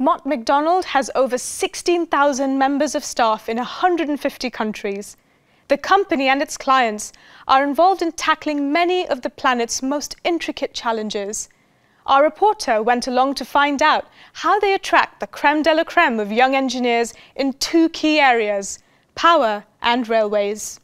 Mott MacDonald has over 16,000 members of staff in 150 countries. The company and its clients are involved in tackling many of the planet's most intricate challenges. Our reporter went along to find out how they attract the creme de la creme of young engineers in two key areas, power and railways.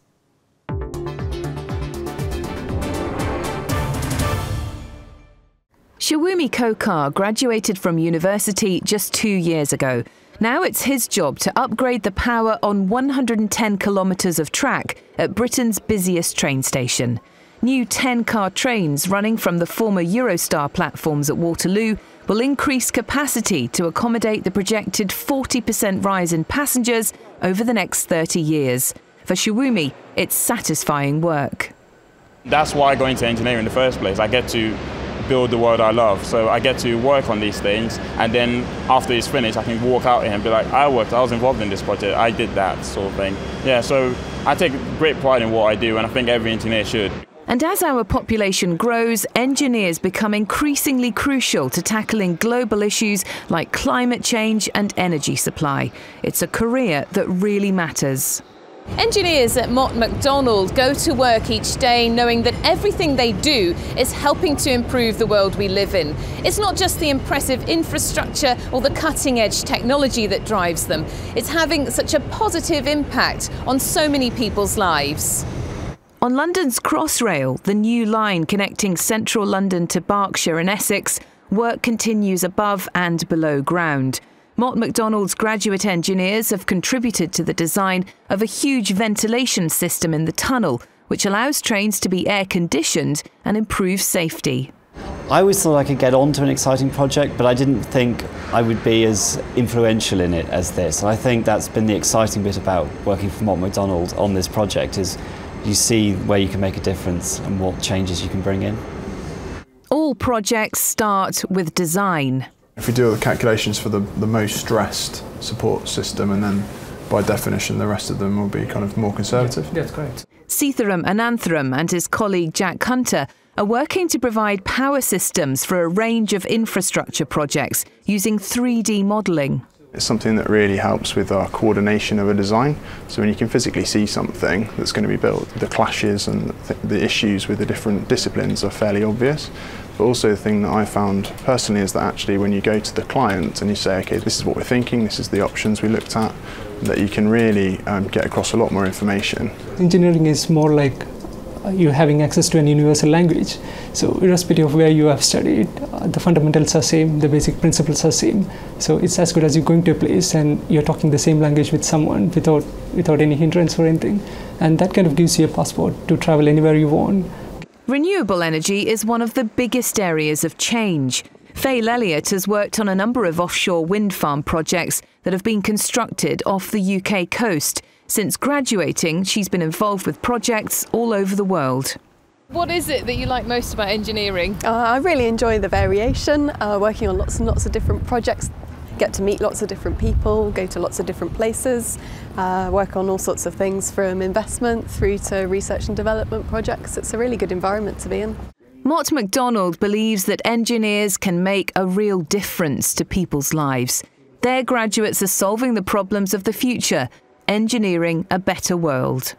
Shawumi Kokar graduated from university just 2 years ago. Now it's his job to upgrade the power on 110 kilometres of track at Britain's busiest train station. New 10-car trains running from the former Eurostar platforms at Waterloo will increase capacity to accommodate the projected 40% rise in passengers over the next 30 years. For Shawumi, it's satisfying work. That's why I got into engineering in the first place. I get to build the world I love. So I get to work on these things, and then after it's finished, I can walk out here and be like, I was involved in this project, I did that sort of thing. Yeah, so I take great pride in what I do, and I think every engineer should. And as our population grows, engineers become increasingly crucial to tackling global issues like climate change and energy supply. It's a career that really matters. Engineers at Mott MacDonald go to work each day knowing that everything they do is helping to improve the world we live in. It's not just the impressive infrastructure or the cutting-edge technology that drives them. It's having such a positive impact on so many people's lives. On London's Crossrail, the new line connecting central London to Berkshire and Essex, work continues above and below ground. Mott MacDonald's graduate engineers have contributed to the design of a huge ventilation system in the tunnel, which allows trains to be air-conditioned and improve safety. I always thought I could get onto an exciting project, but I didn't think I would be as influential in it as this. And I think that's been the exciting bit about working for Mott MacDonald on this project, is you see where you can make a difference and what changes you can bring in. All projects start with design. If we do the calculations for the most stressed support system, and then by definition the rest of them will be kind of more conservative. Yeah, that's correct. Sethuram Ananthuram and his colleague Jack Hunter are working to provide power systems for a range of infrastructure projects using 3D modelling. It's something that really helps with our coordination of a design. So when you can physically see something that's going to be built, the clashes and the issues with the different disciplines are fairly obvious. But also the thing that I found personally is that actually when you go to the client and you say, okay, this is what we're thinking, this is the options we looked at, that you can really get across a lot more information. Engineering is more like you're having access to an universal language. So irrespective of where you have studied, the fundamentals are same, the basic principles are same. So it's as good as you're going to a place and you're talking the same language with someone without any hindrance or anything. And that kind of gives you a passport to travel anywhere you want. Renewable energy is one of the biggest areas of change. Fay Elliott has worked on a number of offshore wind farm projects that have been constructed off the UK coast. Since graduating, she's been involved with projects all over the world. What is it that you like most about engineering? I really enjoy the variation, working on lots and lots of different projects. Get to meet lots of different people, go to lots of different places, work on all sorts of things from investment through to research and development projects. It's a really good environment to be in. Mott MacDonald believes that engineers can make a real difference to people's lives. Their graduates are solving the problems of the future, engineering a better world.